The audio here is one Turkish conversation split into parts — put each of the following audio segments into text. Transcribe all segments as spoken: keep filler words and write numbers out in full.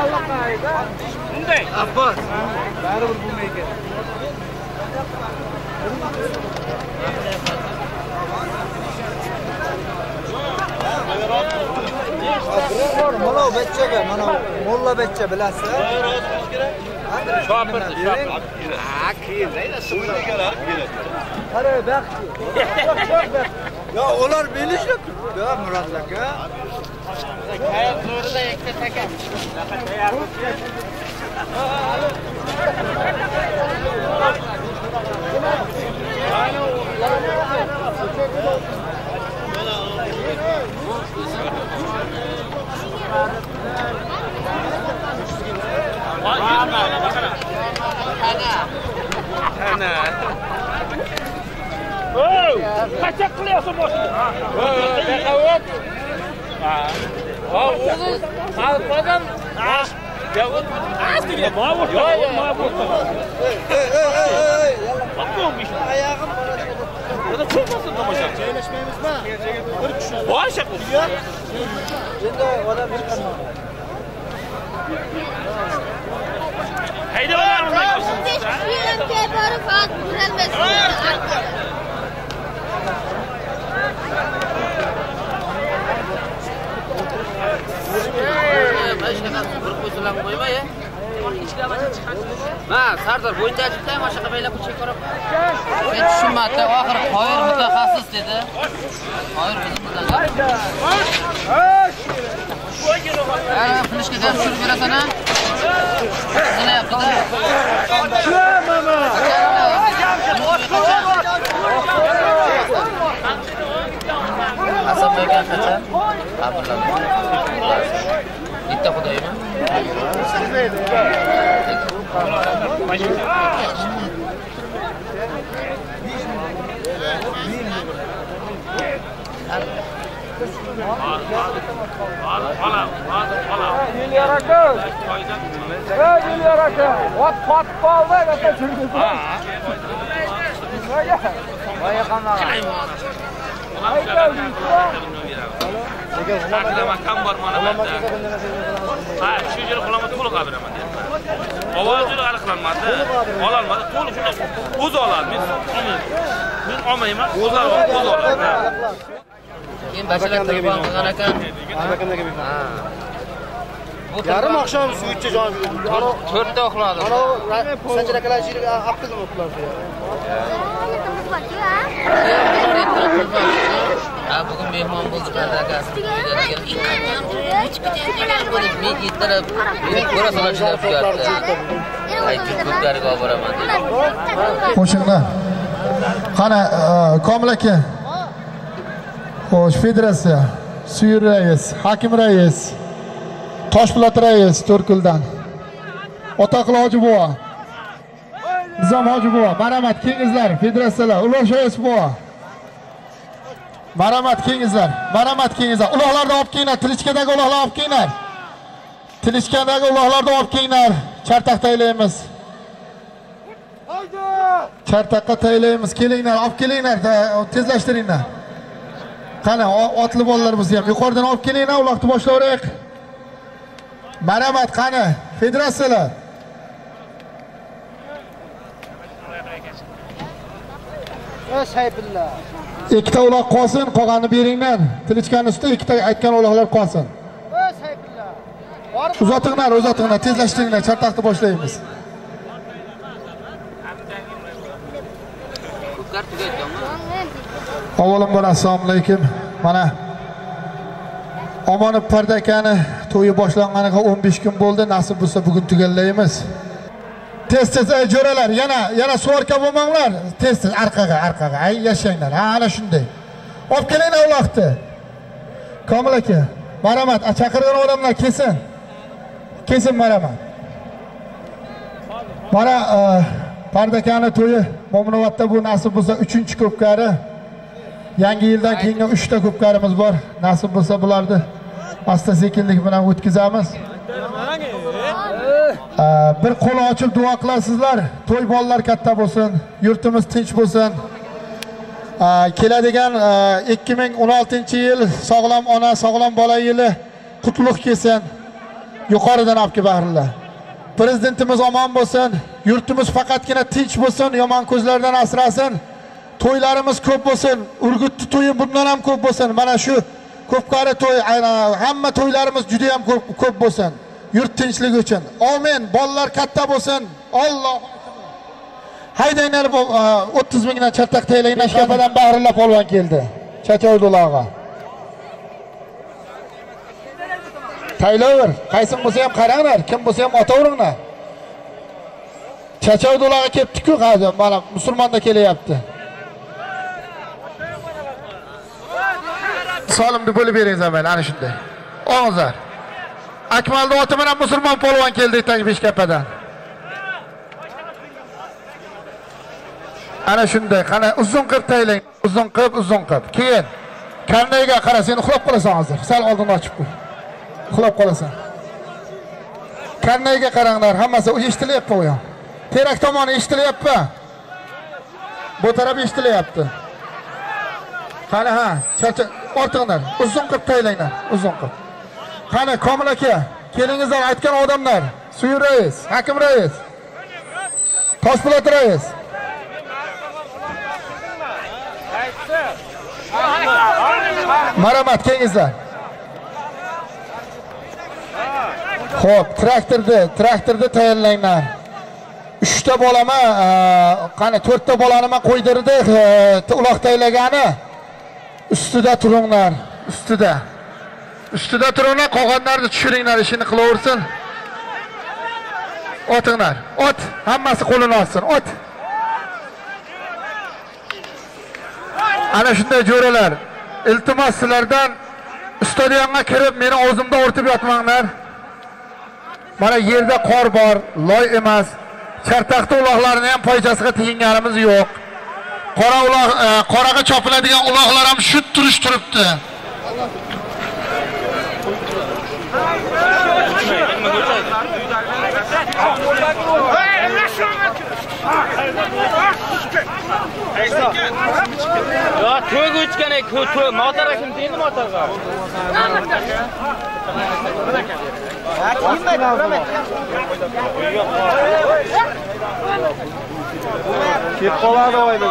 Abbas. Mana betçe, mana molla betçe bilasiz. Şapır, şapır. Ha, kim neydi? Suyla gelip geldi. Hara bak. Ya onlar bilişdi. Ya Murat aka. Hayat zorunda ekte taka. Kaçak kılıyorsun boşuna. Ne kavuk? Oğuz, kalpadan yavut. Mağvurt da, mağvurt da. Bakmıyormuş. Ya da çıkmasın da boşak. Çeyleşmeyimiz mi? Boşak mı? Şimdi o da bir kanal. Haydi var mı? Benim tebarı fakat güzelmesin. Ha, Sardar boyunca acıktayım aşağıda böyle bu çekiyorum. Ben düşünmedi, ahır hayır mütehassıs dedi. Hayır mütehassıs dedi. Ha, fınışka sen şunu veresene. Sana yaptı da. Şuna mama. Hasan Bey'e kaçan. Abdullah. İtta Hudayi mi? Yil yarakı! Yil yarakı! Ot patip aldı, hatta çürgüldü. Baya kanlar. Hayda, Takıda makam var bana bende. Ha, şu yeri kullanmadı, kulu kabir ama dedim ben. Oğaz yeri arıklanmadı, olalmadı, kulu şuna uz olalmıyız. Biz olmayayım ha, uz olalım, uz olalım. Kim başarılı tırba aldıgan akan? Ha. Yarım akşam su içe canım. Törtte okuladım. Sence ne kadar jiri akıllı mı okulardı ya? Ha, bugün mehman bulduk arkadaşlar. Hiç bitiremem böyle bir gitarı. Burası da şarkı yaptı. Ay Kupkari kabaramadı. Hoşuna. Kana komlaki. Hoş federasya. Suyur reis, hakim reis. Toshpo'lat reis Turkuldan. Otaqloji bova. Nizom hoji bova, maramat kengizlar, federatsiyalar, ulug' reis bova. Maramat kengizlar, maramat kengizlar. Uloqlarni olib kelinglar, Tilichkadagi uloqlarni olib kelinglar. Tilichkadagi uloqlarni olib kelinglar. Chartaq taylaymiz. Haydi! Chartaqqa taylaymiz. Kelinglar, olib kelinglar, tezlashtiringlar. Qani, otli bolalar biz yo'q. Yuqoridan olib kelinglar, uloqni boshlayveraylik. Maramat qani, federatsiyalar. O'shaybillar. İkkita uloq qolsin, qolganini beringlar. Tilichkani ustida ikkita aytgan uloqlar qolsin. O'shaybillar. Uzatinglar, uzatinglar, tezlashtiringlar, chartaqni boshlaymiz. Avvalambor assalomu alaykum. Mana Omonov Parda akani to'yi boshlanganiga o'n besh kun bo'ldi. Nasib bo'lsa bugun tugallaymiz. Tez-tez ay jo'ralar, yana yana suvarka bo'lmanglar. Tez-tez orqaga, orqaga. Ay yashanglar. Ha, ana shunday. Olib kelinglar uloqni. Komil aka, maramat, chaqirgan odamlar kelsin. Kelsin maramat. Mana Parda akani to'yi Mo'minobodda bu nasib bo'lsa uchinchi Kupkari. Yangi yildan keyingi uchta Kupkarimiz bor. Nasib bo'lsa bularni asta-sekinlik bilan o'tkazamiz. Bir qo'l ochib duo qilasizlar. To'y bolalar katta bo'lsin, yurtimiz tinch bo'lsin. Keladigan ikki ming o'n oltinchi yil sog'lom ona, sog'lom bola yili qutlug' kelsin. yukarıdan alıp bahriler. Prezidentimiz aman bo'lsin, yurtimiz faqatgina tinch bo'lsin, yaman ko'zlardan asrasin, to'ylarimiz ko'p bo'lsin, Urgutni to'yi bundan ham ko'p bo'lsin, mana shu Kupkari to'y, hamma to'ylarimiz juda ham ko'p bo'lsin, yurt tinchligi uchun. Amin, bolalar katta bo'lsin, Alloh. Haydanglar o'ttiz mingdan chartaq taylaylar, Ashkapadan bahrilar polvon keldi. Chachoy do'log'a. Taylaver, qaysin bo'lsa ham qaranglar, kim bo'lsa ham otaveringlar. Chachoy do'log'a ketdi-ku, hozir mana musulmonda kelyapti. Salimni bo'lib beringizlar mana ana shunday. Og'izlar. Akmalda oti bilan musulmon polvon keldi Tangbeshkapadan. Ana shunday, qana uzun qilib taylang, uzun qilib, uzun qilib. Keyin qandayga qara, sen uxlab qolasan hozir. Sal oldin ochib qo'y. Uxlab qolasan. Qandayga qaranglar, hammasi eshitilyapti u ham. Terak tomoni eshitilyapti. Bu taraf eshitilyapti. Qani ha, chacha ortinglar, uzun qilib taylanglar, uzun qilib. Qani Komil aka, kelingizlar aytgan odamlar, Suyur rais, Hakim rais, Toshpo'lat rais. Marhamat kelingizlar. Xo'p, traktorni, traktorni tayyorlanglar. uchta bolama, qani to'rtta bolani men qo'ydirdi, uloq taylagani. Ustida turinglar, ustida. Ustida turinglar, qolganlarni tushiringlar, ishini qilaversin. Otinglar, ot, hammasi qo'lini olsin, ot. Ana shunday jo'ralar, iltimos sizlardan stadionga kirib, meni o'zimda o'rtib yotmanglar. Mana yerda qor bor, loy emas. Chartaqda uloqlarini ham foydasiga teginganimiz yo'q. Qora uloq, qoraga chopiladigan uloqlar ham shu turish turibdi. Ya to'g o'chgan ey, to'g' motor kim deydi motorga? Kep qoladi oynaga.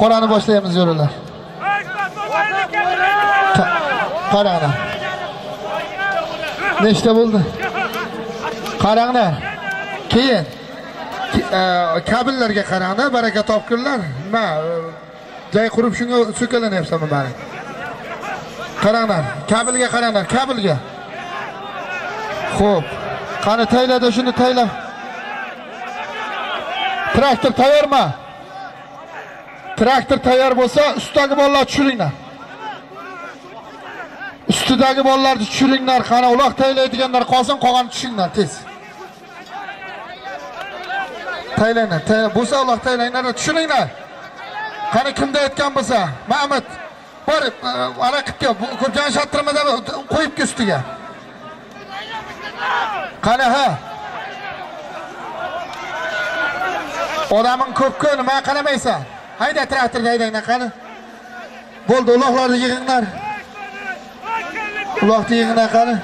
Qo'rani boshlaymiz yo'llar. Qarağına. Neçte buldu? Qarağına. Keyin. Kabirlarga qarağına, baraka topkunlar. Nima? Joy qurib shunga so'kalanyapsanmi bari? Qaranglar, Kabilga qaranglar, Kabilga. Xo'p, qani taylada shuni tayla. Traktor tayyormi? Traktor tayyor bo'lsa, ustidagi bolalarni tushiringlar. Ustidagi bolalarni tushiringlar, qani uloq taylaydiganlar qolsin, qolganini tushinglar tez. Taylanlar, tayyor bo'lsa uloq taylanglar, tushiringlar. Qani kimda aytgan bo'lsa, Mahmud Bari, ana qipga, ko'rgan shatirmadan qo'yib ustiga. Qani ha? Odaming ko'p-ku, nima qalamaysan? Hayda traktorga haydanglar qani. Bo'ldi, uloqlarni yig'inglar. Uloqni yig'inglar qani.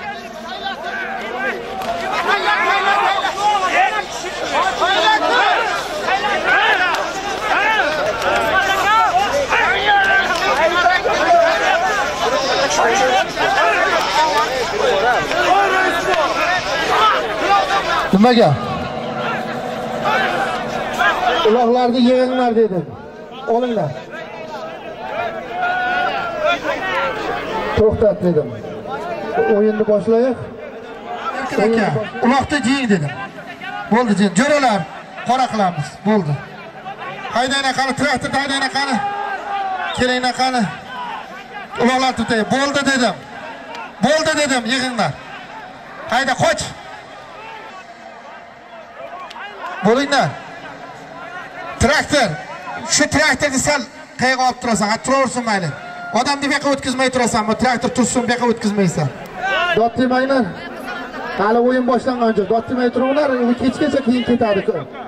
Nimaga? Uloqlarni yig'inglar dedim. Olinglar. To'xtat dedim. O'yinni boshlaymiz. Aka, uloqni yeng dedim. Bo'ldi, jin. Jo'ralar, qora qilamiz. Bo'ldi. Haydanglar qani, traktor haydanglar qani. Kelinglar qani. Uloqlar tutay. Bo'ldi dedim. Bo'ldi dedim, yig'inglar. Hayda, qoch. Bo'linglar. Traktor, shu traktorni sal qayga olib turasan, atiraversin mayli. Odamni bu yoqqa o'tkazmay turasan, bu traktor tursin, bu yoqqa o'tkazmaysan. Dod demanglar. Hali o'yin boshlangan joy. Dod demay turinglar, u kechgacha keyin ketadi.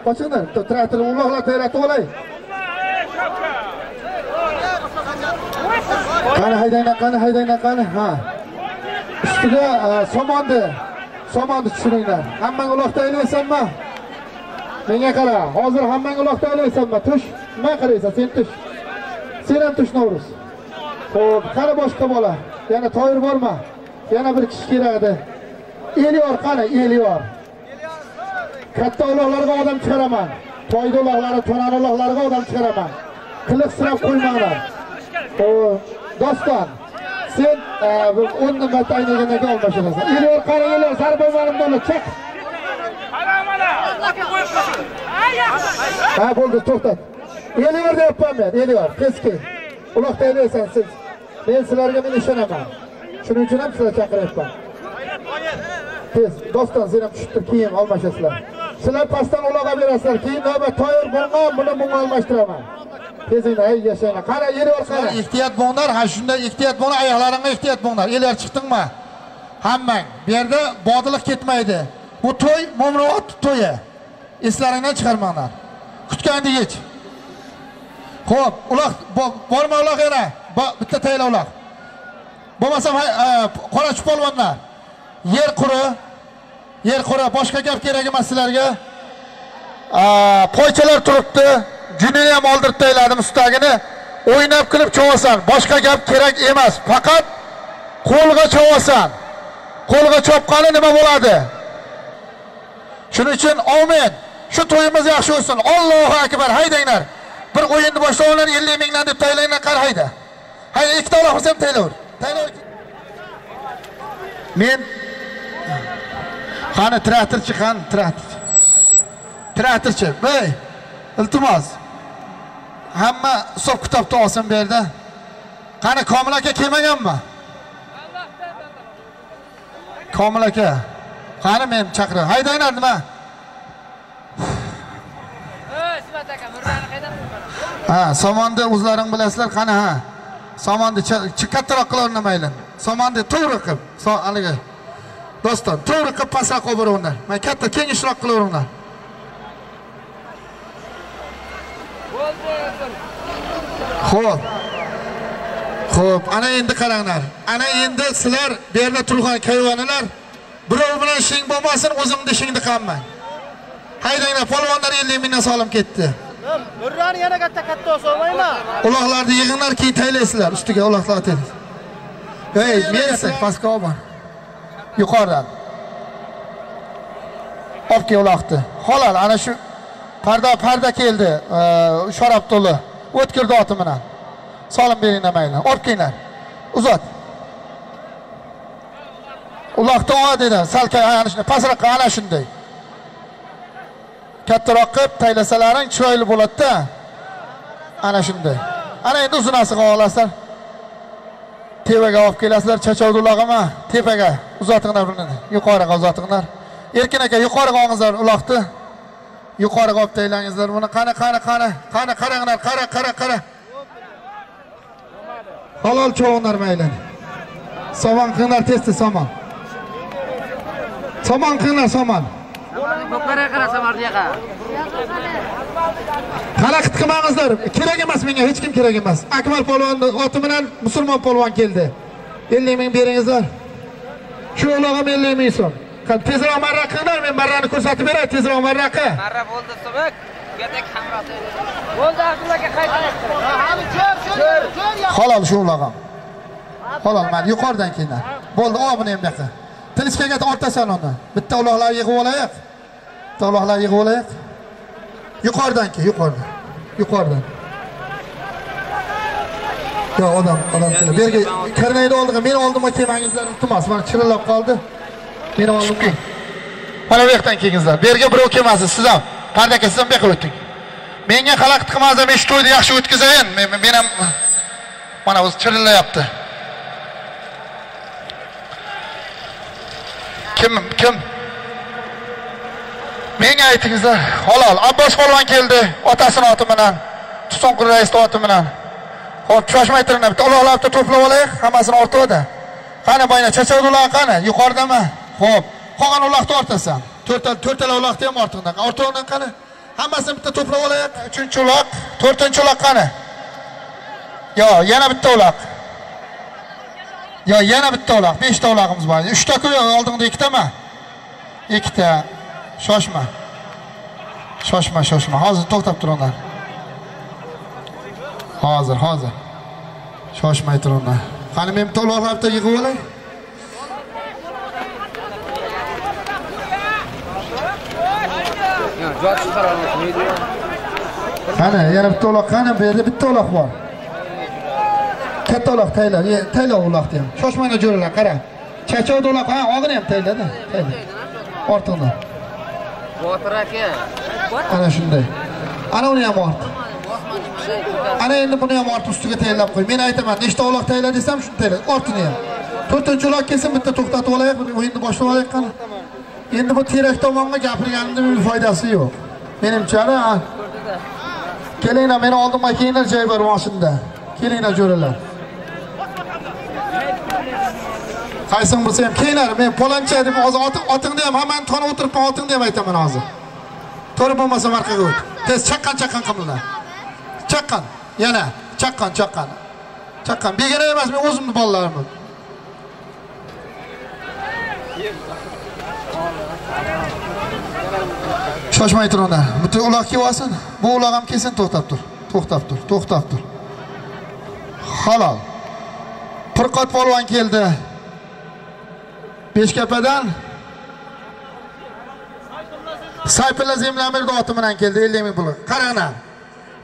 Qochinglar, traktorni uloqlar tayratib olay. Qani haydanglar, qani haydanglar, qani. Ha. Ustiga somonni, somonni tushiringlar. Hammang uloqda aylaysanmi? Menga qara, hozir hammang uloqda olaysanmi? Tush, nima qaraysan? Sen tush. Sen ham tush Navruz. Xo'p, qani boshqa bola. Yana toyir bormi? Yana bir kishi kerakdi. Eliyor qani, Eliyor. Katta uloqlarga odam chiqaraman. Toyda uloqlari, to'nan uloqlarga odam chiqaraman. Qiliq sirab qo'ymanglar. Xo'p, Doston. Sen o'n nima tayinlaganiga olmashirasan. Eliyor qani, Eliyor zarba marimdan chiq. Ha bo'ldi, to'xtat. Eliyor deyapman men, Eliyor. Keski. Uloqda elaysan siz. Men sizlarga men ishonaman. Shuning uchun ham sizlarni chaqiryapman. Tez, Doston sen ham tushib tur, keyin almashasizlar. Sizlar pastdan uloqqa berasizlar, keyin navbat tayyor bo'lgan, buni bunga almashtiraman. Tezinglar, ey yashanglar. Qara, Eliyor qara. Ehtiyot bo'linglar, ha shunda ehtiyot bo'linglar, oyoqlaringga ehtiyot bo'linglar. Eliyor chiqdingmi? Hammang, bu yerda bodiliq ketmaydi. Bu to'y Mo'minobod to'yi. Eslaringdan chiqarmanglar. Kutgandek hech. Xo'p, uloq borma uloq yana. Bitta tayla uloq. Bo'lmasam qora chupolvonlar. Yer quri, yer quri, boshqa gap kerak emas sizlarga. Qo'ychalar turibdi. Juni ham oldirib tayladim ustagini. O'ynab qilib cho'vasan. Boshqa gap kerak emas. Faqat qo'lga cho'vasan. Qo'lga chopqani nima bo'ladi? Shuning uchun amin. Shu to'yimiz yaxshi bo'lsin. Allohu akbar. Haydanglar. Bir o'yinni boshlanglar, ellik mingdan deb taylanglar, qar hayda. Hay, ikkita uloq bo'lsa ham taylaver. Taylaver. Men qani traktorchi, qani traktorchi. Traktorchi, voy, iltimos. Hamma hisob kitobni olsin bu yerda. Qani Komil aka kelmaganmi? Komil aka Qani men chaqiray. Haydanglar nima? Ismat aka, murdani qaydan ko'raman. Ha, somonni o'zlaring bilasizlar, qani ha. Somonni chiqatroq qila olmayman. Somonni to'g'ri qilib, so aliga. Do'stim, to'g'ri qilib pasa qo'yinglar. Men katta kengishroq qilaveringlar. Xo'p. Xo'p, ana endi qaranglar. Ana endi sizlar bu yerda turgan kayvonalar birov bilan ishing bo'lmasin, o'zimni ishingni qilmang. Haydanglar, polvonlar ellik mingdan solim ketdi. Murrani yana katta-katta o'smayman. Uloqlarni yig'inglar, keyin taylaysizlar, ustiga uloqlar taylaysiz. Yo'q, men esa pastga olman. Yuqoridan. Olib keldi. Xolos, ana shu parda parda keldi. Sharab to'li. O'tkir doti bilan. Solib beringlar mayli. Olib kelinglar. Uzat. Uloqdan ol dedi. Salkay ayanishni pastroqqa ana shunday. Kattaroq qilib taylasalaring chiroyli bo'ladi-da. Ana shunday. Ana endi uzunasiga olasizlar. Tepaga olib kelasizlar, chachov uloqima, tepaga uzatinglar birini. Yuqoriga uzatinglar. Erkin aka, yuqoriga olingizlar uloqni. Yuqoriga olib taylangizlar. Buni qani, qani, qani, qani qaranglar, qara, qara, qara. Halol cho'g'inglar mayli. Somon qinglar tezda somon. Somon qinglar somon. Qara, qara samarni yaqa. Xalaqit qilmangizlar. Kerak emas menga, hech kim kerak emas. Akmal polvonni oti bilan musulmon polvon keldi. ellik ming beringizlar. Shu o'log'im ellik ming so'm. Tezroq marra qilinglar, men marrani ko'rsatib beray, tezroq marra qil. Marra bo'ldi so'mak. Yerda kamroq bo'ldi, aqllarga qaytib. Hali ko'r, ko'r, ko'r. Halol shu o'log'im. Halol, men yuqoridan keldim. Bo'ldi, ol buni endi qil. Tiliskaga ortasan uni. Bitta uloqlar yig'ib olaylik. Bitta uloqlar yig'ib olaylik. Yuqoridan ki, yuqoridan. Yuqoridan. Yo, odam, odam kelib. Berga karnayni oldiga, men oldimga kelmangizlar, iltimos. Mana chirillab qoldi. Men oldimga. Mana bu yerdan kelingizlar. Berga birov kelmasin, siz ham. Parda aka, siz ham beqilib o'ting. Menga xalaqit qilmasdan men shu to'yni yaxshi o'tkazayin. Men ham mana o'zi chirillayapti. Kim, kim? Menga aytingizlar, halol. Abbos polvon keldi, otasini oti bilan, Tusanqul raisni oti bilan. Xo'p, shoshmay turinglar, bitta uloqlarni to'plab olaylik, hammasini ortida. Qani boyna chachag'ular qani, yuqoridami? Xo'p, qolgan uloqni ortasan. to'rt ta to'rt ta uloqni ham ortiqdan. Ortiqdan qani? Hammasini bitta to'plab olaylik. uchinchi uloq, to'rtinchi uloq qani? Yo, yana bitta uloq. Yo, yana bitta uloq, besh ta uloqimiz bor. uch ta ku, oldingda ikki tami? ikki ta. Shoshma. Shoshma, shoshma. Hozir to'xtab turinglar. Hozir, hozir. Shoshmay turinglar. Qani men to'loqlarni yig'ib olay. Qani, yana bitta uloq, qani bu yerda bitta uloq bor. Katta uloq taylar, taylar uloqni ham. Shoshmanglar, jo'ralar, qara. Chachov uloq, ha, og'ini ham taylada. Ortiqdan. Botir aka. Ana shunday. Ana uni ham ort. Ana endi buni ham ort ustiga taylab qo'y. Men aytaman, nechta uloq tayla desam, shuni tayla. Ortini ham. to'rtinchi uloq kelsin, bitta to'xtatib olaylik, buni o'yinni boshlab olaylik qani. Endi bu terak tomonga gapirganimning bir foydasi yo'q. Menimcha, ha. Kelinglar, meni oldimga kelinglar, joy bor mashinada. Kelinglar jo'ralar. Qaysin bo'lsa ham keyinlar, men polancha deb hozir otib, otingni ham hammani tona o'tiribman, otingni ham aytaman hozir. To'g'ri bo'lmasa orqaga o't. Tez chaqqan-chaqqan qilinglar. Chaqqan, yana chaqqan-chaqqan. Chaqqan, begona emas, men o'zimning bolalarimni. Shoshmay turinglar. Bitta uloq kelsin, bu uloq ham kelsin, to'xtab tur. To'xtab tur, to'xtab tur. Halol. Pirqot polvon keldi. Beshkapadan Sayfulla Zemlamirni oti bilan keldi ellik ming pul. Qaranglar.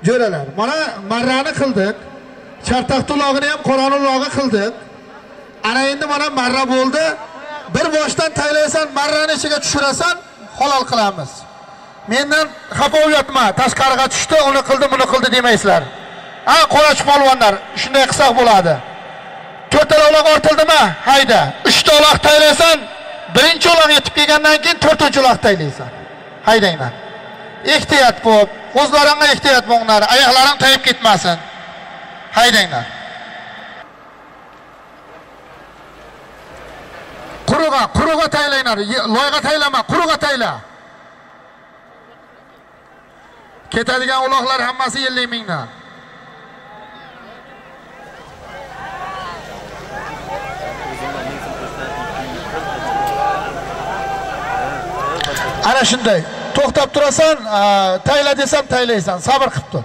Jo'ralar. Mana marrani qildik. Chartaq tulog'ini ham qoron ulog'i qildik. Ana endi mana marra bo'ldi. Bir boshdan taylaysan, marrani ichiga tushirasan, halol qilamiz. Mendan xafa o'yatma. Tashqariga tushdi, uni qildi, buni qildi demaysizlar. A, qo'rachi polvonlar, shunday qilsak bo'ladi. to'rt ta uloq ortildimi? Hayda. uch ta uloq taylaysan, birinchi uloq yetib kelgandan keyin to'rtinchi uloq taylaysan. Haydanglar. Ehtiyot bo'p, o'zlaringga ehtiyot bo'linglar, oyoqlaring tayib ketmasin. Haydanglar. Quruqqa, quruqqa taylanglar, loyga taylama, quruqqa tayla. Ketadigan uloqlar hammasi ellik ming dan. Ana shunday. To'xtab turasan, tayla desam taylaysan. Sabr qilib tur.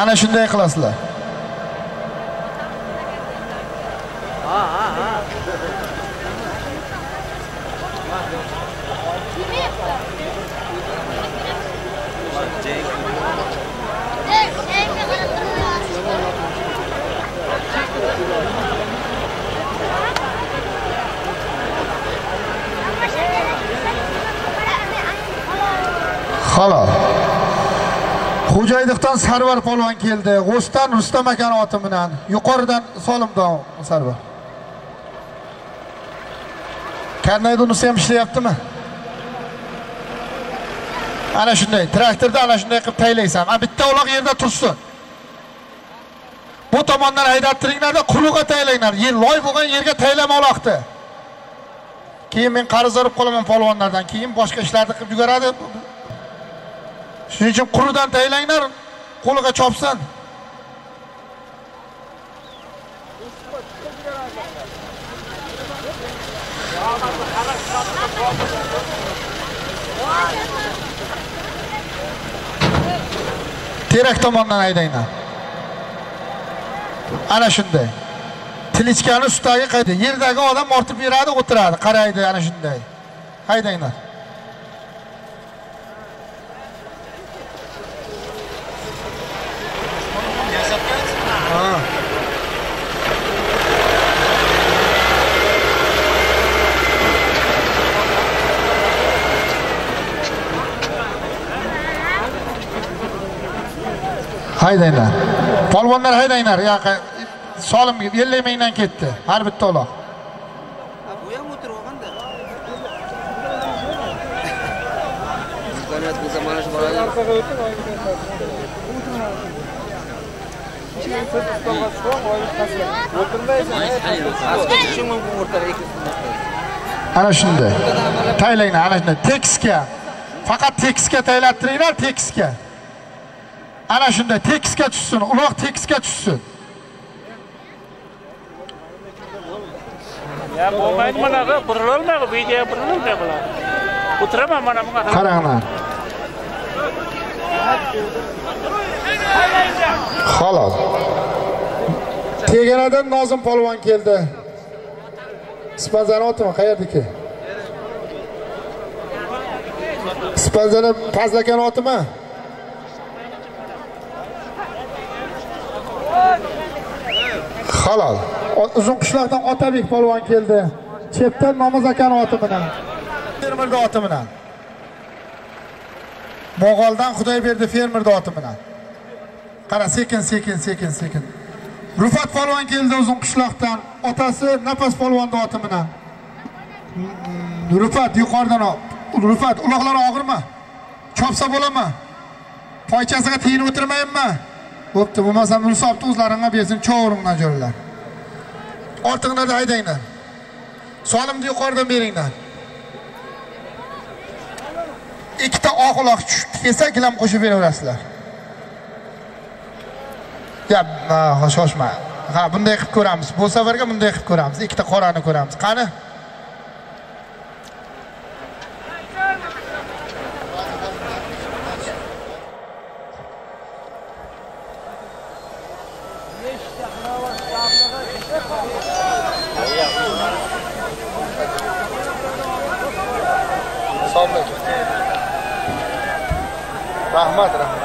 Ana shunday qilasizlar. Ha ha ha. Halol. Xo'jaydiqdan Sarvar polvon keldi. G'o'shdan Rustam akani oti bilan, yuqoridan Solimdon Sarvar. Karnaydonisi ham ishlayaptimi? Ana shunday, traktorda ana shunday qilib taylaysan. Ha bitta uloq yerda tursin. Bu tomondan haydab turinglar-da, quluqqa taylanglar. Yer loy bo'lgan yerga taylama uloqni. Keyin men qarz olib qolaman polvonlardan, keyin boshqa ishlarni qilib yuguradi. Shuning uchun qurudan taylanglar, qo'liga chopsin. Terak tomondan haydanglar. Ana shunday. Tilichkani sutdagi qaydi, yerdagi odam ortib beradi, o'tiradi, qaraydi, ana shunday. Haydanglar. Haydanglar. Polvonlar haydanglar. Yo'q, Solim ellik mingdan ketdi. Har bitta uloq. Ha, bu ham o'tirib olganda. Qanat bo'lsa mana shu bolalar orqaga o'tib, oyimga o'tiradi. Ana shunday. Taylanglar, ana shunday tekisga. Faqat tekisga taylattiringlar, tekisga. Ana shunda tekisga tushsin, uloq tekisga tushsin. Ya bo'lmaydi mana bu, burilolmaydi, video burilmaydi bular. O'tiraman mana bunga. Qaranglar. Xolos. Teganadan Nozim polvon keldi. Spazanotmi qayerdiki? Spazana Pazlakanotmi? Halol. Uzun qishloqdan Otabek polvon keldi. Chepdan Namoz akani oti bilan. Fermerda oti bilan. Mo'g'oldan Xudoyberdi fermerda oti bilan. Qara sekin sekin sekin sekin. Rufat polvon keldi uzun qishloqdan. Otasi Nafas polvonda oti bilan. Rufat yuqoridan ol. Rufat uloqlari og'irmi? Chopsa bo'larmi? Poychasiga tiyinib o'tirmayapmi? Bo'pti, bo'lmasa musobaqani o'zlaringga bersin, cho'g'ringdan jo'rlar. Ortinglarda haydanglar. Solimni yuqoridan beringlar. Ikkita oq uloq tushib kelsa, gilam qo'shib beraverasizlar. Ya, shoshma. Ha, bunday qilib ko'ramiz. Bu safarga bunday qilib ko'ramiz. Ikkita qorani ko'ramiz. Qani? Rahmat, rahmat.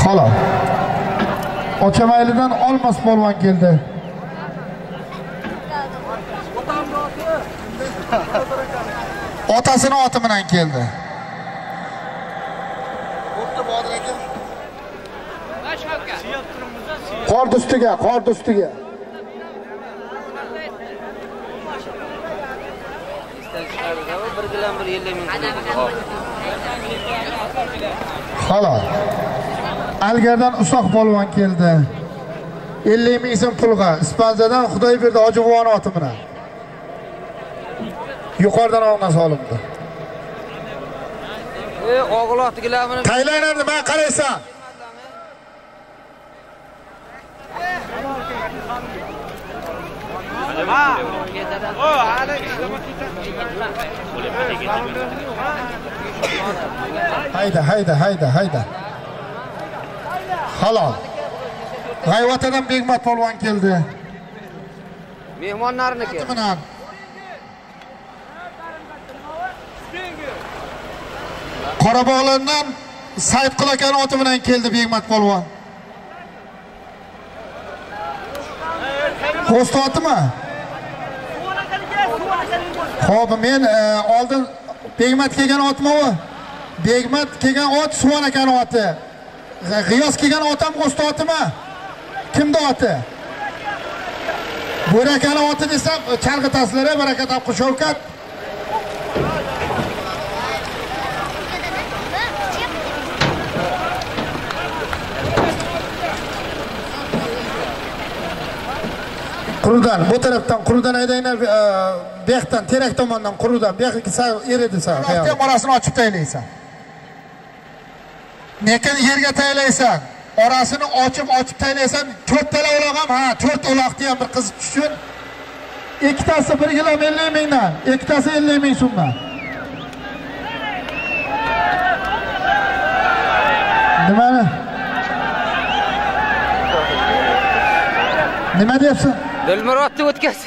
Xolos. Ochamaylidan Olmos polvon keldi. Otasini oti bilan keldi. Qord ustiga, qord ustiga. Halol. Algardan Usoq polvon keldi. ellik ming so'm pulga. Ispanzadan Xudoyberdi Hojibuvon oti bilan. Yuqoridan olgan solimdi. Ey, o'g'loqtigilarni taylanardi, men qaraysan. Hayda hayda hayda hayda. Halol. G'ayvatadan Begmat polvon keldi. Mehmonlarniki. Qorabog'lardan Saidqul akaning oti bilan keldi Begmat polvon. Qo'st otimi? Xo'p, men oldin Begmat kelgan otmi-ku? Begmat kelgan ot Suvon akaning oti. G'iyos kelgan otam Qo'st otimi? Kimda oti? Bo'rakani oti desam, chalg'itasizlar, barakat topqir Shavkat. Qurudan, bu tarafdan qurudan aydanglar, bexdan, terak tomondan qurudan, bexga sal eridi sal. Yo'q, orasini ochib taylaysan. Lekin yerga taylaysan. Orasini ochib ochib taylaysan, to'rt tala uloq ham, ha, to'rt uloqni ham bir qizib tushun. Ikkitasi bir kilo ellik ming dan, ikkitasi ellik ming so'mdan. Nimani? Nima deyapsan? Dilmurodni o'tkaz.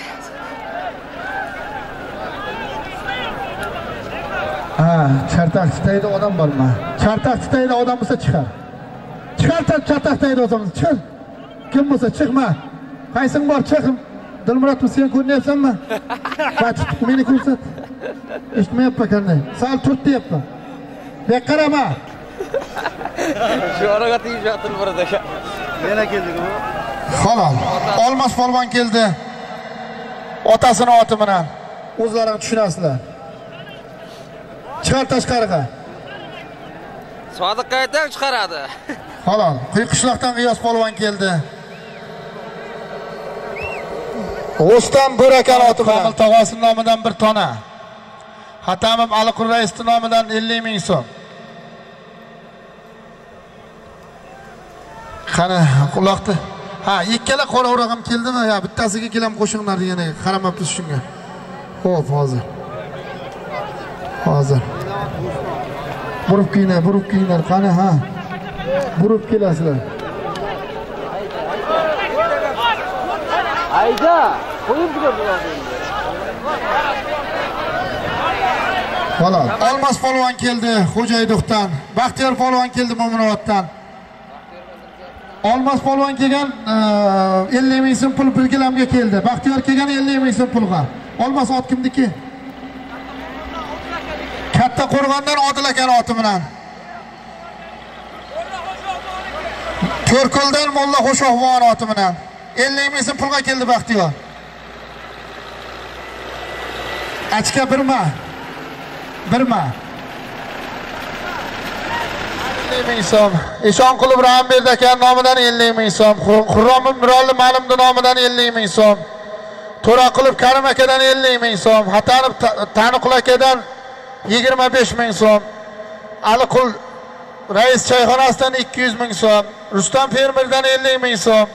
Ha, chartaq tutaydi odam bo'lma. Chartaq tutaydi odam bo'lsa chiqar. Chiqartan chatoqdaydi o'zimiz. Chiq. Kim bo'lsa chiqma. Qaysing bor chiqim. Dilmurod, sen ko'rinyapsanmi? Qachib meni ko'rsat. Eshitmayapti qanday? Sal tur deyapman. Bek qarama. Shu oraga tegib yotil birada. Yana keldi bu. Halol. Olmos polvon keldi. Otasini oti bilan. O'zlaring tushunasizlar. Chiqar tashqariga. Sodiq qaytang chiqaradi. Halol, Quyuqishloqdan G'iyos polvon keldi. O'stam Bo'rakan oti bilan Komil tog'asining nomidan bir tona. Hatamov Aliqul raisning nomidan ellik ming so'm. Qani, quloqni. Ha, ikkala qora o'rog'im keldimi? Ya, bittasiga kelam qo'shinglar deganiga qaramabsiz shunga. Xo'p, hozir. Hozir. Burib kiyinglar, burib kiyinglar, qani ha. Burib kelasizlar. Ayda, qo'yib turiblar. Mana, Olmos polvon keldi Xo'jaydoqdan, Baxtiyor polvon keldi Mo'minoboddan. Olmos polvon kelgan ellik ming so'm pul bilgilamga keldi. Baxtiyor kelgan ellik ming so'm pulga. Olmos ot kimniki? Katta Qo'rg'ondan Odil akaning oti bilan. To'rko'ldan Molla Xo'shoqvon oti bilan. ellik ming so'm pulga keldi Baxtiyor. Achka birma. Birma. ellik ming so'm. Ishonqulov Rahimberdi akaning nomidan ellik ming so'm. Qurromin Mirolli Ma'lumdi nomidan ellik ming so'm. To'raqulov Karim akadan ellik ming so'm. Hatanov Taniqul akadan yigirma besh ming so'm. Aliqul Rais Chayxonasidan ikki yuz ming so'm. Rustam Fermerdan ellik ming so'm.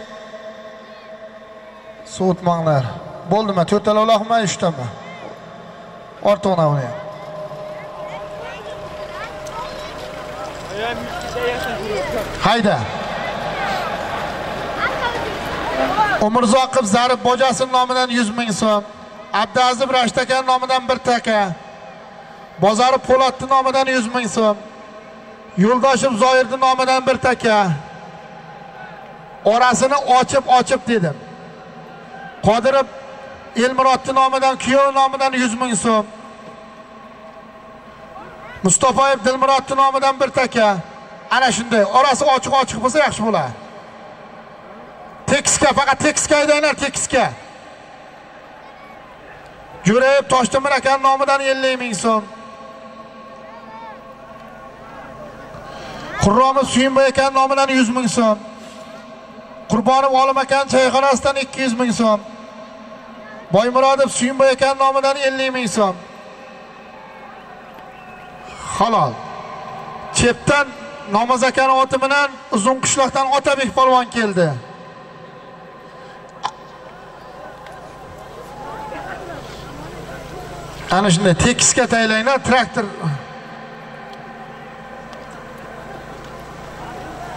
So'tmanglar. Bo'ldimi? to'rt tala uloqmi, uch tami? Orto'na uni. Hayda. Umurzoqov Zarif bojasining nomidan yuz ming so'm. Abdulaziz Rashtakan nomidan bir taka. Bozorov Po'latning nomidan yuz ming so'm. Yo'ldoshev Zoirning nomidan bir taka. Orasini ochib-ochib dedim. Qodirov Elmurodning nomidan, Kuyov nomidan yuz ming so'm. Mustafoyev Dilmurodning nomidan bir taka. Ana shunday, orasi ochiq-ochiq bo'lsa yaxshi bo'ladi. Tekisga, faqat tekisga aydanglar, tekisga. Jo'rayev Toshtemir akaning nomidan ellik ming so'm. Qurromov Suyinboy akaning nomidan yuz ming so'm. Qurbonov Olim akaning choyxonasidan ikki yuz ming so'm. Boymurodov Suyinboy akaning nomidan ellik ming so'm. Halol. Chepdan Namoz akaning oti bilan Uzunqishloqdan Otabek polvon keldi. Ana shunday tekisga taylaylar, traktor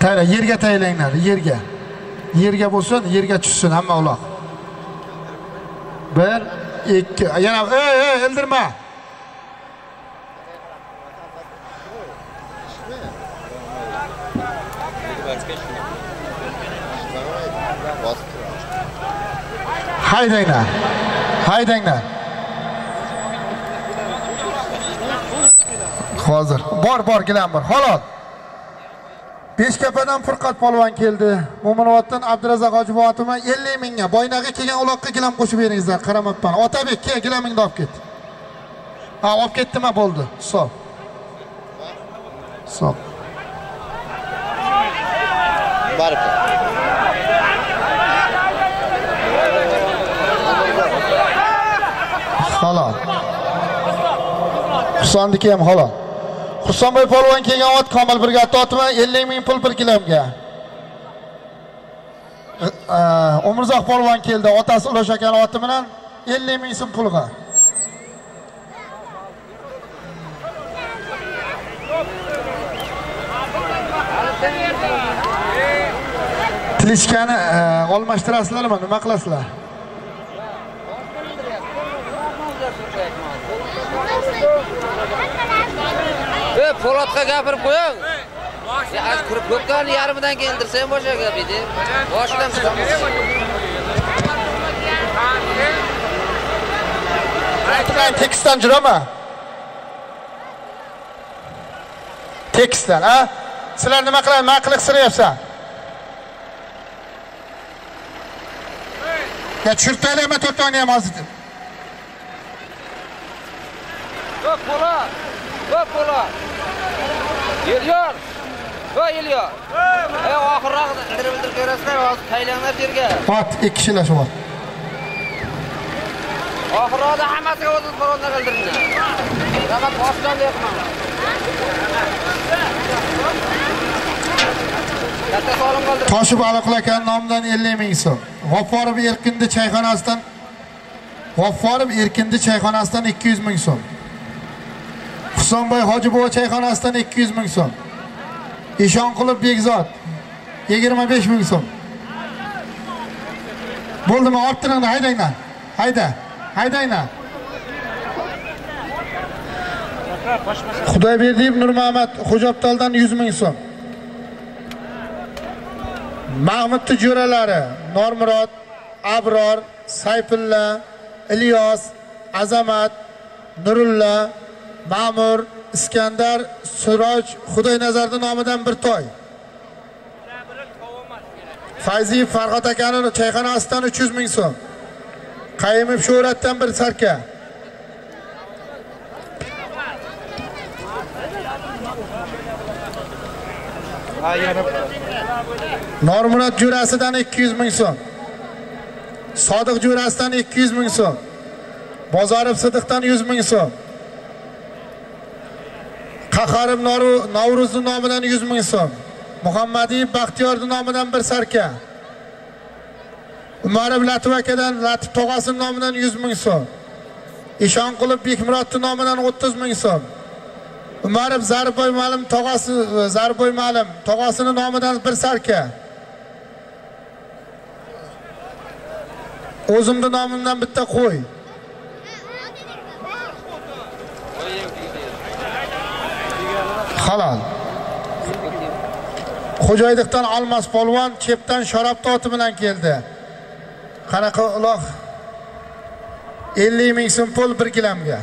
tayla yerga taylanglar, yerga. Yerga bo'lsin, yerga tushsin hamma uloq. bir, ikki, yana ey, ey, ildirma. Haydanglar. Haydanglar. Hozir bor bor gilam bor. Xolot. Beshkapadan Furqat polvon keldi. Mo'minoboddan Abdurazzoq Hojibotovman ellik mingga boynaga kelgan uloqqa gilam qo'shib beringizlar. Qaramabman. Otabek, kel gilamingni olib ket. Ha, olib ketdimi bo'ldi. Hisob. Hisob. Baraka. Halol. Husondiki ham halol. Husonboy polvon kelgan ot Komil birga ototman ellik ming pul bir kilomga. Umrzoq polvon keldi, otasi Ulosh akaning oti bilan ellik ming so'm pulga. Tilichkani almashtirasizlarmi, nima qilasizlar? Polatga gapirib qo'ying. Az kirib ko'pkani yarmidan keldirsang boshqa gap edi. Boshidan chiqamiz. Aytgan tekisdan jurama. Tekisdan, ha? Sizlar nima qilasiz? Ma'qillik sirayapsan. Ya chirtaylarmi to'rtoni ham hozir? Yo'q, Polat. Ko'p bo'lar. Yeliyor. Voy Yeliyor. Ey oxirroq dribildir ko'rasizlar, hozir taylanlar yerga. Ot ikki kishilashyapti. Oxirroqda hammasiga o'z qo'lini qildiringlar. Rahmat boshdan deyapman. Katta solim qoldirdi. Toshib Aliqul aka nomidan ellik ming so'm. G'offorov Erkindi choyxonasidan G'offorov Erkindi choyxonasidan ikki yuz ming so'm. Husonboy Hojibo'va choyxonasidan ikki yuz ming so'm. Ishonqulov Begzod yigirma besh ming so'm. Bo'ldimi, olib turinglar, haydanglar. Hayda, haydanglar. Xudoyberdiyev Nurmuhammad Xo'jabdaldan yuz ming so'm. Mahmudning jo'ralari Normurod, Abror, Sayfulla, Ilyos, Azamat, Nurulla, Ma'mur, Iskandar, Suroj, Xudoynazarning nomidan bir toy. Fayziyev Farhod akaning choyxonasidan uch yuz ming so'm. Qayimov Shohratdan bir sarka. Normurod jo'rasidan ikki yuz ming so'm. Sodiq jo'rasidan ikki yuz ming so'm. Bozorov Sidiqdan yuz ming so'm. Qahharim Navro'zning nomidan yuz ming so'm. Muhammadiyev Baxtiyorning nomidan bir sarka. Umarov Latif akadan Latif tog'asining nomidan yuz ming so'm. Ishonqulov Bekmurodning nomidan o'ttiz ming so'm. Umarov Zarboy Ma'lim tog'asi Zarboy Ma'lim tog'asining nomidan bir sarka. O'zimning nomimdan bitta qo'y. Halol. Xo'jayiqdan Almas polvon chepdan sharob toti bilan keldi. Qanaqa uloq? ellik ming so'm pul bir kilomga.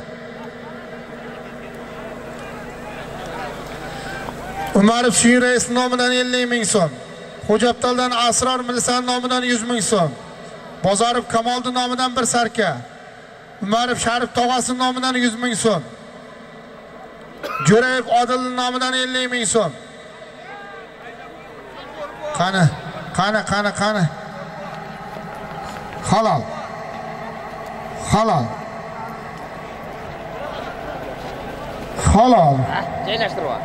Umarov Suyrays nomidan ellik ming so'm. Xo'jabdaldan Asror Milsan nomidan yuz ming so'm. Bozorov Kamoldi nomidan bir sarka. Umarov Sharif tog'asi nomidan yuz ming so'm. Jo'rayev Odilning nomidan ellik ming so'm. Qani, qani, qani, qani. Halol. Halol. Halol. Joylashtirib.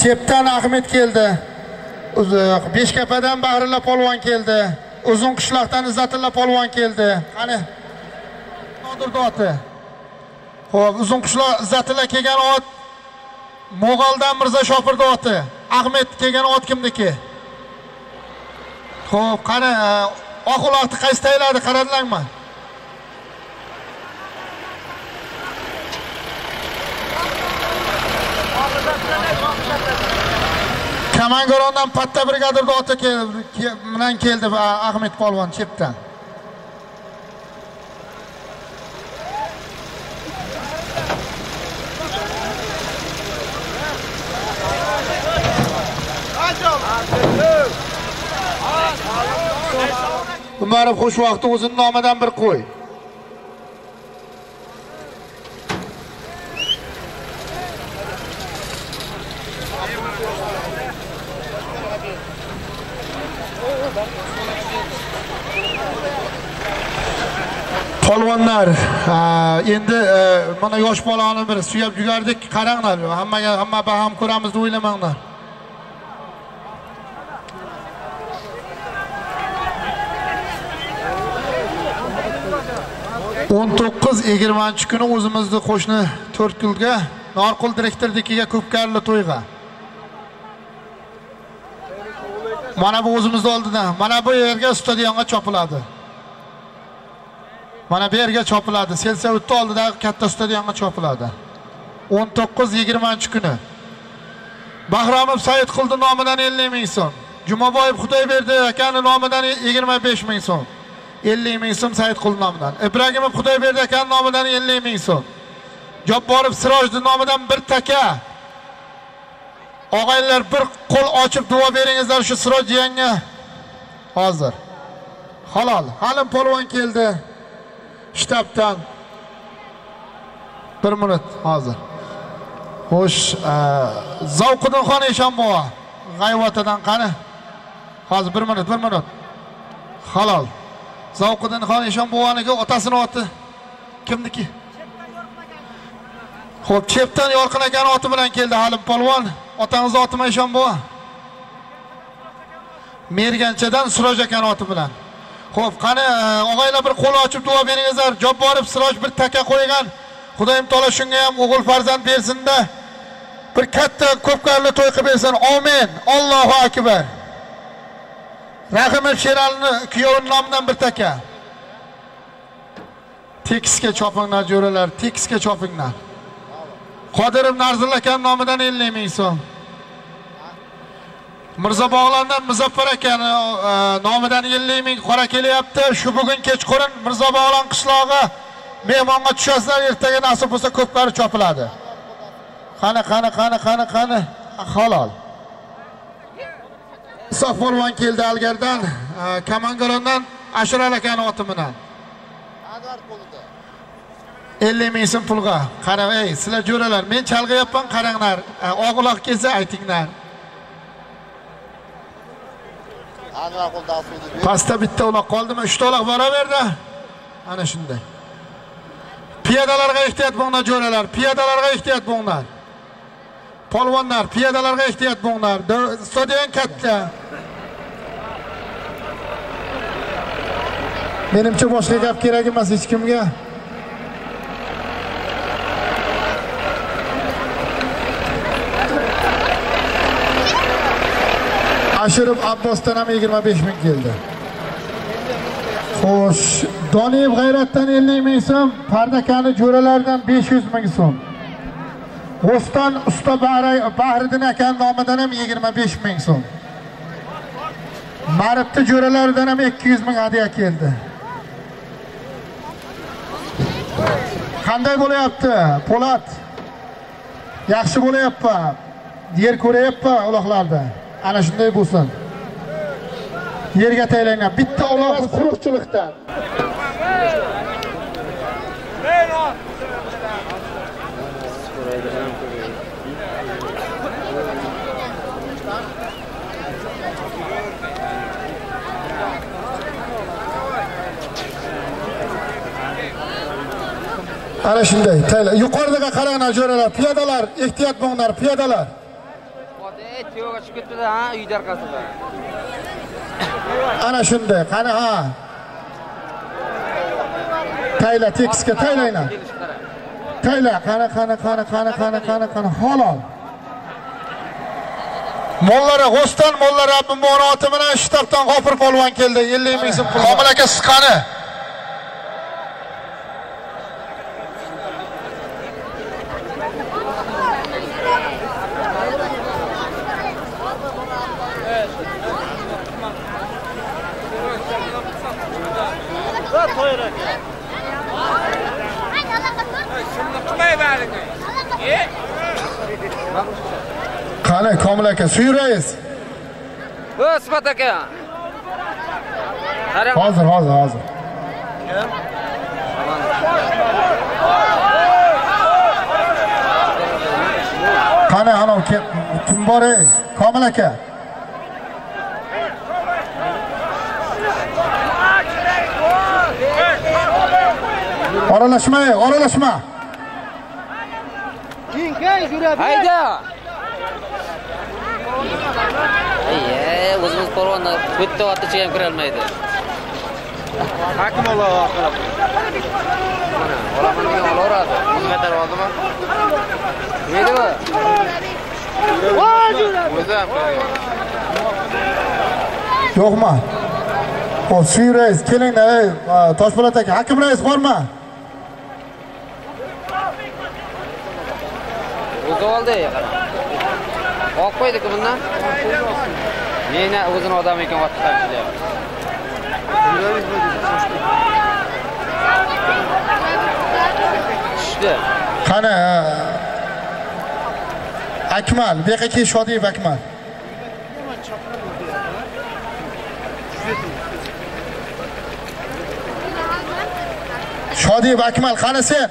Chepdan Ahmed keldi. Beshkapadan Bahrilla polvon keldi. Uzun qishloqdan Izzatilla polvon keldi. Qani. Nodir doti. Hop, uzun kuşlar Izzatilla kelgan ot Mo'g'aldan Mirzo Shopirni oti. Ahmet kelgan ot kimniki? Hop, qani oq uloqni qaysi tayladi qaradinglarmi? Kamangorondan Patta brigadirga oti bilan keldi Ahmet polvon chepdan. Umarım hoş vakti uzun namadan bir koy. Polvonlar, endi mana yosh bolani bir suyab yugardik, qaranglar, hammaga hamma baham ko'ramiz deb o'ylamanglar. o'n to'qqiz yigirmanchi kuni o'zimizni qo'shni to'rt kulga Norqul direktornikiga Kupkari to'yga. Mana bu o'zimizni oldidan, mana bu yerga stadionga chopiladi. Mana bu yerga chopiladi. Selsavutni oldidagi katta stadionga chopiladi. o'n to'qqiz yigirmanchi kuni. Bahromov Said qildi nomidan ellik ming so'm. Jumaboyev Xudoyberdi akani nomidan yigirma besh ming so'm. ellik ming so'm Said Qul nomidan. Ibragimov Xudoyberdi akani nomidan ellik ming so'm. Jobborov Sirojdi nomidan bir taka. Og'aylar bir qo'l ochib duo beringizlar shu Siroj yanga. Hozir. Halol. Halim polvon keldi. Shtabdan. bir minut hozir. Xo'sh, Zavqidinxon Eshonboğa g'ayvatidan qani. Hozir bir minut, bir minut. Halol. Zavqidinxon Eshonboğaniga otasini oti kimniki? Xo'p, Chepdan Yorqin akani oti bilan keldi Halim polvon. Otangiz otimi Eshonboğa? Merganchadan Siroj akani oti bilan. Xo'p, qani og'aylar bir qo'l ochib duo beringizlar. Jobborov Siroj bir taka qo'ygan. Xudoyim taolo shunga ham o'g'il farzand bersin-da. Bir katta Kupkari to'y qilib bersin. Amin. Allohu akbar. Rahimov Sheralini kuyovning nomidan bir taka. Tekisga chopinglar jo'ralar, tekisga chopinglar. Qodirov Narzilla akaning nomidan ellik ming so'm. Mirzobog'landan Muzaffar akaning nomidan ellik ming qora kelyapti. Shu bugun kechqurun Mirzobog'lan qishlog'i mehmonga tushasizlar, ertaga nasib bo'lsa Kupkari chopiladi. Qani, qani, qani, qani, qani. Halol. Isoq polvon keldi Algardan, Kamangorondan Ashraf akani oti bilan. ellik ming so'm pulga. Qarang, ey, sizlar jo'ralar, men chalg'ayapman, qaranglar. Og'uloq kelsa aytinglar. Pastda bitta uloq qoldimi? uch ta uloq boraverdi. Ana shunday. Piyodalarga ehtiyot bo'linglar jo'ralar, piyodalarga ehtiyot bo'linglar. Polvonlar, piyodalarga ehtiyot bo'linglar. Stadion katta. Menimcha boshqa gap kerak emas hech kimga. Ashirov Abbosdan ham yigirma besh ming keldi. Xo'sh, Doniyev G'ayratdan ellik ming so'm, Parda akani jo'ralardan besh yuz ming so'm. G'ostan Usta Bahriddin akani nomidan ham yigirma besh ming so'm. Maribni jo'ralaridan ham ikki yuz ming hadya keldi. Qanday bo'layapti? Po'lat. Yaxshi bo'layapti. Yer ko'rayapti uloqlarda. Ana shunday bo'lsin. Yerga taylanglar. Bitta uloq quruqchilikdan. Ana shunday taylar. Yuqoridaga qaranglar jo'ralar, piyodalar, ehtiyot bo'linglar, piyodalar. Yo'q, chiqib ketdi-da, ha, uyda orqasida. Ana shunday, qani ha. Tayla tekisga taylanglar. Kayla, kana kana kana kana kana kana kana halol. Mollara G'ostan, mollar Rabbim muonoti bilan shtabdan G'ofir polvon keldi. ellik ming so'm pul. Komil aka siqani. Qani Komil aka, suyuraysiz. O'smat aka. Hozir, hozir, hozir. Qani hanom kim bor ey? Komil aka. Oralashma, oralashma. Keng, keng yuradi. Hayda. Ey, o'zimiz polvonni bitta o'ticha ham kira olmaydi. Hakim Alloh oxirab. Mana, olaman olaveradi. Nima darvozimi? Nima? Voy yuradi. O'zam. Yo'qmi? O suyuraysiz, kelinglar, Toshpo'lat aka, Hakim rais bormi? O'zoldi. Oq qo'ydik bundan. Meni o'zini odam ekan vaqtdan deyapti. Tushdi. Qani Akmal, bu yerga kelish Shodiyev Akmal. Shodiyev Akmal, qani sen?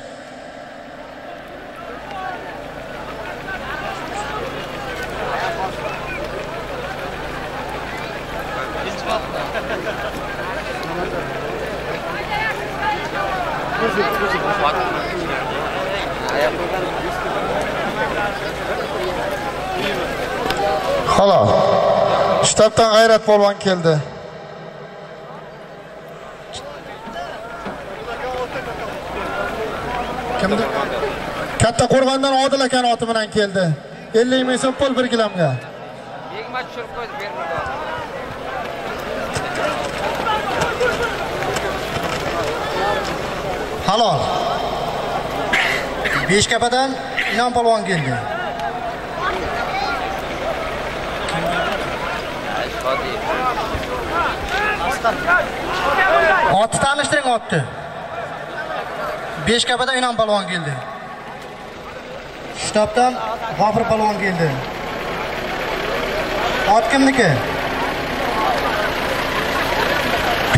Halol. Shtabdan G'ayrat polvon keldi. Kimdir? Katta Qo'rg'ondan Odil aka oti bilan keldi. ellik ming so'm pul bir gramga. Yig'ma tushirib qo'ydi, bermadi. Halol. Beshkapadan Inom polvon keldi. Otni tanishtiring, otni. Beshkapadan Inom polvon keldi. Shtabdan G'ofir polvon keldi. Ot kimniki?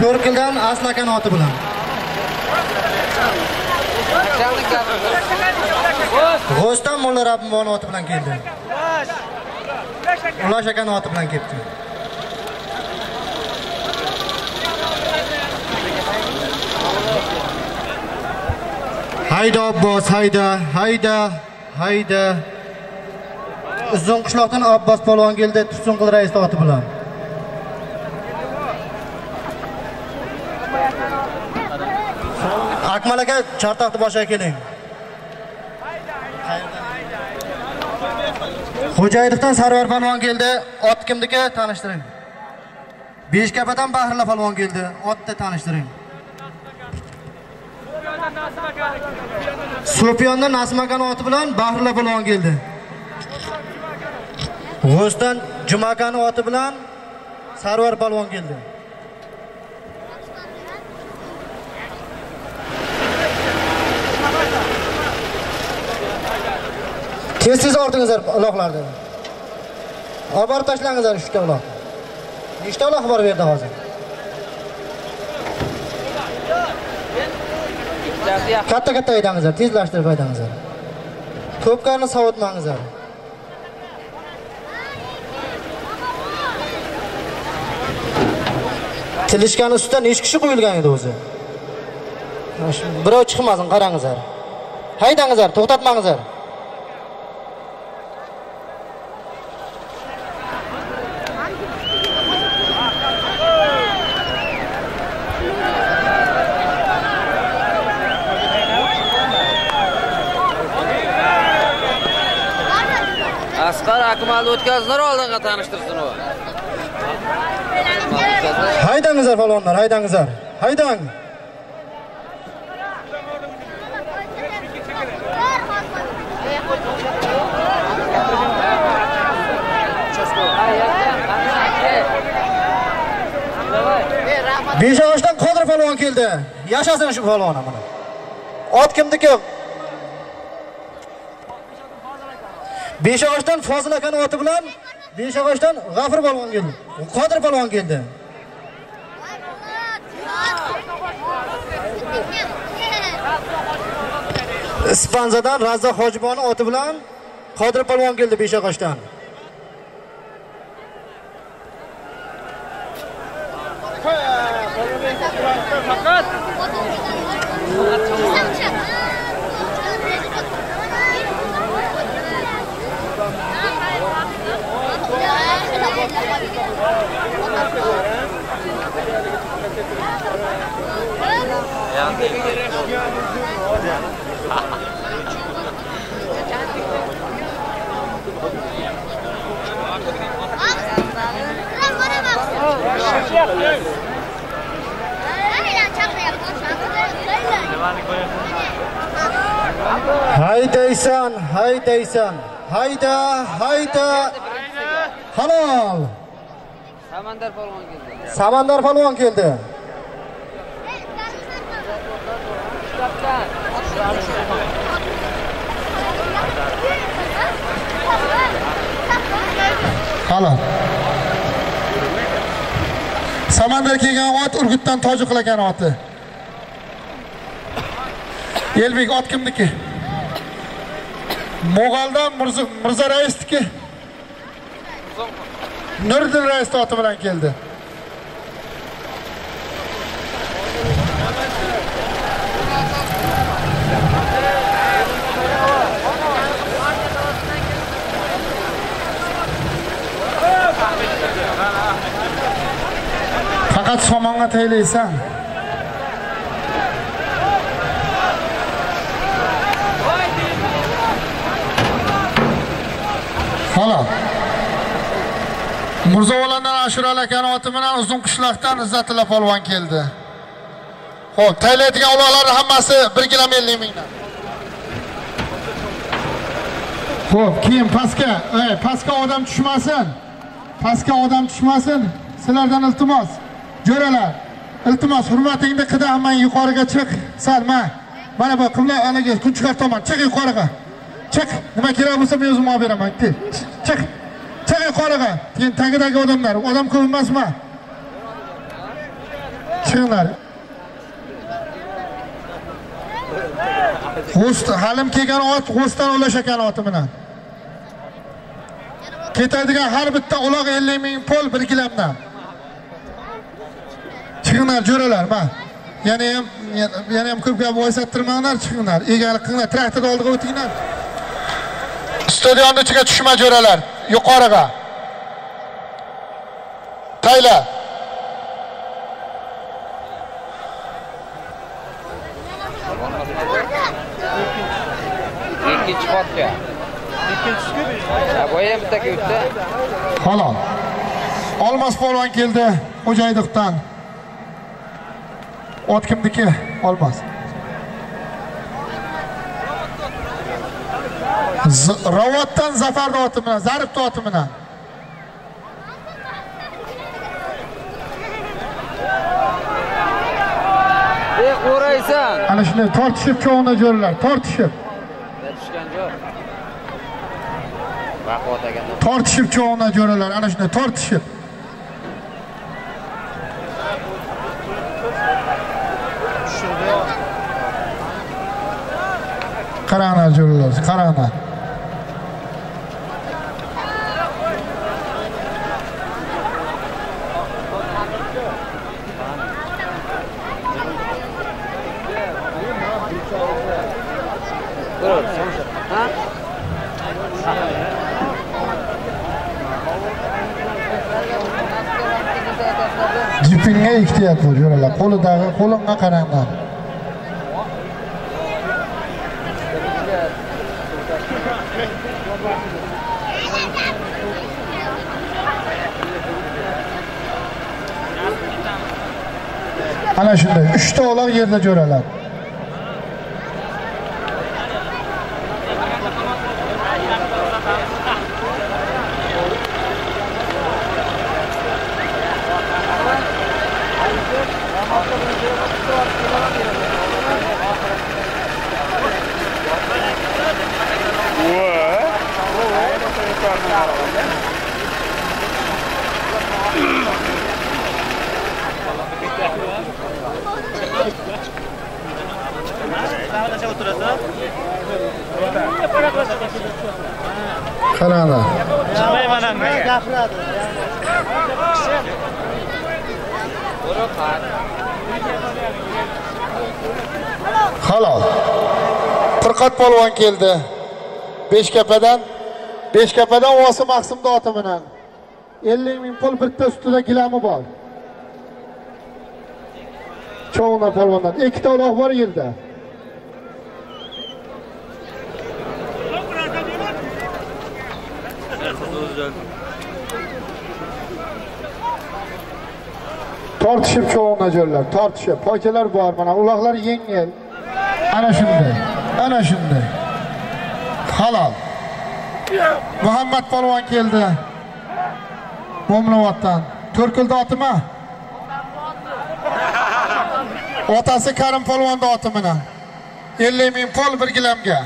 Ko'rkildan Aslakan oti bilan. G'ostan Mulla Rabbimon oti bilan keldi. Ulash aka oti bilan keldi. Hayda Abbos, hayda, hayda, hayda. Uzun qishloqdan Abbos polvon keldi, Tursunqul rais oti bilan. Akmal aka, Chartoqni boshiga keling. Xo'jayevdan Sarvar polvon keldi, ot kimniki? Tanishtiring. Beshkapadan Bahrulla polvon keldi, otni tanishtiring. Sopiyondan Nasmakan oti bilan Bahrulla polvon keldi. G'ostan Jumakan oti bilan Sarvar polvon keldi. Tez-tez ortingizlar uloqlarni. Oborib tashlangizlar uchta uloq. Nechta uloq bor bu yerda hozir? Katta-katta aydangizlar, tezlashtirib aydangizlar. To'pkani sovutmangizlar. Tilishkani ustidan necha kishi qo'yilgan edi o'zi? Birov chiqmasin, qarangizlar. Haydangizlar, to'xtatmangizlar. tumanida o'tkazdilar, oldinga tanishtirsin u. Haydangizlar falonlar, haydangizlar. Haydang. Beshoshdan Qodir falon keldi. Yashasin shu falon mana. Ot kimniki? Beshoshdan Fozil akaning oti bilan Beshoshdan G'afur falon keldi. Qodir falon keldi. Ispanzadan Razza Hojibonning oti bilan Qodir falon keldi Beshoshdan. Haydaysan, haydaysan, hayda, hayda, halol. Samandar palvon keldi. Samandar palvon keldi. Halol. Samandar kelgan ot Urgutdan Tojiqlagan oti. Elbek ot kimniki? Mo'g'aldan Mirza Raisniki. Nurdin Rais oti bilan keldi. Faqat somonga taylaysan. Halol. Mirzovalandan Ashura akaning oti bilan uzun qishloqdan Izzatilla polvon keldi. Xo'p, taylaydigan ularlar hammasi bir kilometr ellik mingdan. Xo'p, keyin pastga, ey, pastga odam tushmasin. Pastga odam tushmasin. Sizlardan iltimos, jo'ralar, iltimos, hurmatingni qida hammang yuqoriga chiq. Salma. Mana bu qibla aniga kunchiqar tomon, chiq yuqoriga. Çık, nima kerak bo'lsa men o'zim olib beraman. Çık, çık yuqoriga. Keyin tagidagi odamlar, odam ko'p emasmi? Chiqinglar. G'o'st, halim kelgan ot, g'o'stdan ulash ekan oti bilan. Ketadigan har bitta uloq ellik ming pul bir kilomdan. Chiqinglar jo'ralar, mana. Yana ham, yana ham ko'p gap o'ysattirmanglar, chiqinglar. Egalik qilinglar, traktorni oldiga o'tinglar. Stadionning ichiga tushma jo'ralar, yuqoriga. Tayla. Ikkinchi qotga. Ikkinchisiga besh. Boya bittaga o'tdi. Halol. Olmos polvon keldi Xo'jaydiqdan. Ot kimniki? Olmos. Ravotdan Zafarni oti bilan, Zaribni oti bilan. Ey o'raysan. Ana shunday tortishib cho'g'ini jo'rlar, tortishib. Tushgan jo'r. Vaqt o'taganda. Tortishib cho'g'ini jo'rlar, ana shunday tortishib. Qarana jo'rlar, qarana. Jipinga ehtiyot bo'l, jo'ralar. Qo'lidagi qo'limga qaranglar. Ana şunday üç ta olan yerde göreler. Kanada. Halol. Qirqat polvon keldi. Beshkapadan Beshkapadan Vosim Maqsimda oti bilan ellik ming pul birta ustida gilami bor. Cho'g'na polvondan ikkita uloq bor yerda. Tortishib cho'g'na jo'rlar, tortishib. Poykalar bor mana, uloqlar yengil. Ana shunday. Ana shunday. Halol. Muhammad polvon keldi. Mo'minoboddan. To'rkilda otimi? Otasi Karim polvonda otimini. ellik ming pul bir gilamga.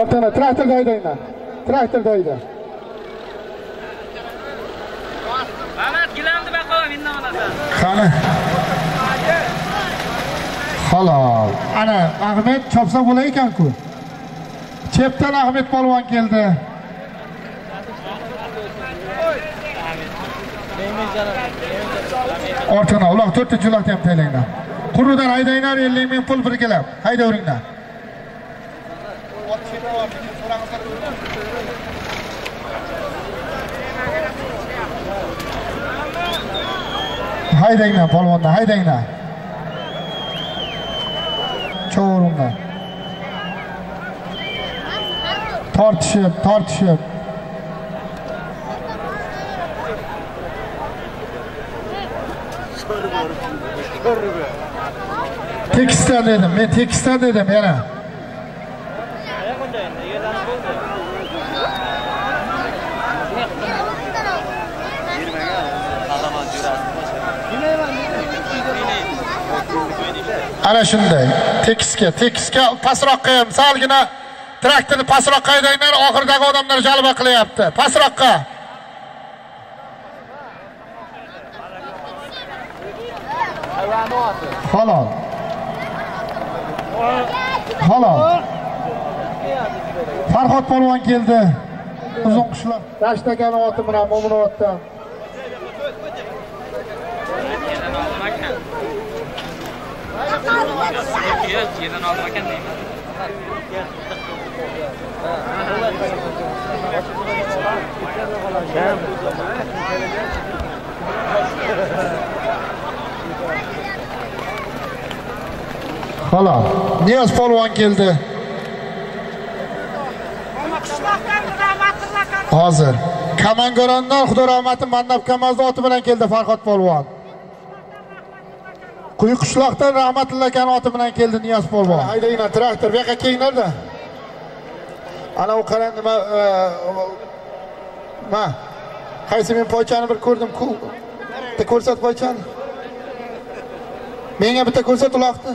Otana traktor haydayman. Traktor hayda. Mana gilamni baqavam, endi olasan. Qani. Halol. Ana Ahmet chopsa bo'lar ekan-ku. Chepdan Ahmet polvon keldi. Ortana uloq to'rtta juloqni ham taylanglar. Qurudan haydaylar ellik ming pul birgilab. Haydavringlar. Haydanglar polvonlar, haydanglar. Cho'g'ringlar. Tortishib, tortishib. Tekistan dedim, ben tekistan dedim yana. Ana shunday, tekisga, tekisga pastroqqa ham salgina traktorni pastroqqa haydanglar, oxirdagi odamlar jalba qilyapti. Pastroqqa. Halol. Halol. Farhod polvon keldi. Uzun qushlar. Tashlagani oti bilan Mo'minoboddan. Hala Niyaz polvon geldi. Hazır. Kamangorandan Xudo rahmati Mandab Kamazda oti bilan keldi Farhod polvon. Quyi qishloqdan rahmatulloh kan oti bilan keldi Niyaz polvon. Haydanglar traktor bu yoqqa kelinglar-da. Ana u qarang nima ma qaysi men poychani bir ko'rdim-ku. Bitta ko'rsat poychani. Menga bitta ko'rsat uloqni.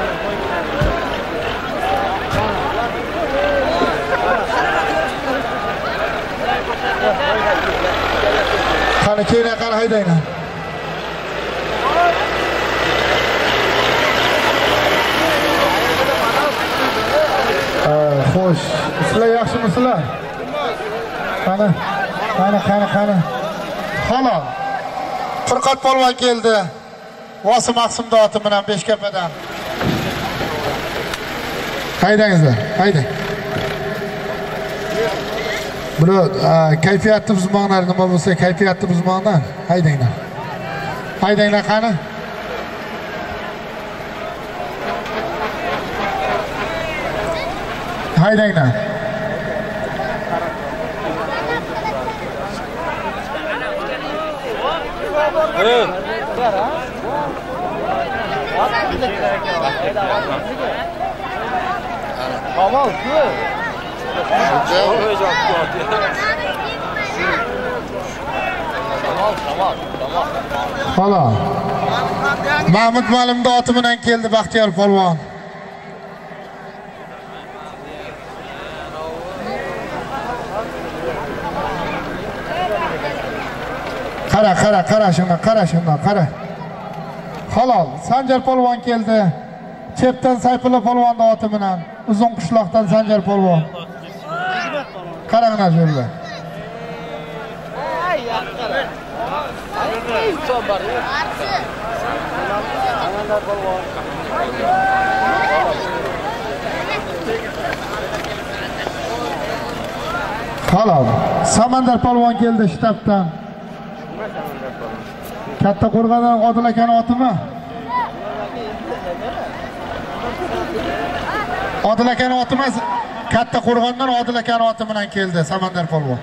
Qani keyinga qara haydayna. Ah, xo'sh. Sizlar yaxshimisizlar? Qani, qani, qani, qani. Halol. Qirqat polvon keldi. Vosim Maqsimda oti bilan Beshkapadan. Haydangizlar, haydi. Bro, kayfiyatni buzmanglar, nima bo'lsa kayfiyatni buzmanglar. Haydanglar. Haydanglar qani? Haydanglar. Tamam, good. Hala Mahmut Malim dağıtımından geldi Baxtiyor Polvon. Qara qara qara şuna qara şuna qara. Halol Sanjar Polvon geldi. Chepdan Sayfulla Polvon dağıtımından uzun qishloqdan Sanjar Polvon. Karag'na jo'rlar. Ay, yaqdir. Ay, inson bor. Analar polvon. Halol. Samandar polvon keldi shtabdan. Katta qo'rg'ondan Odil akaning otimi? Odil akaning otimas. Katta Qo'rg'ondan Odil akaning oti bilan keldi Samandar polvon.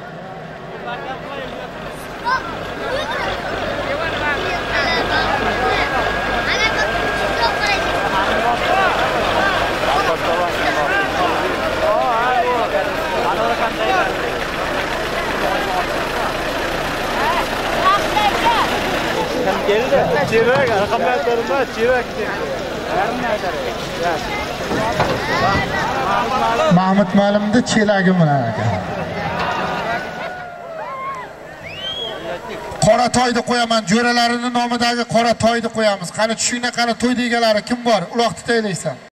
Mahmut Malimni chelagi bilan ekan. Qoratoyni qo'yaman, jo'ralarining nomidagi Qoratoyni qo'yamiz. Qani tushingda qani to'y deganlari kim bor? Uloq tutaylaysan.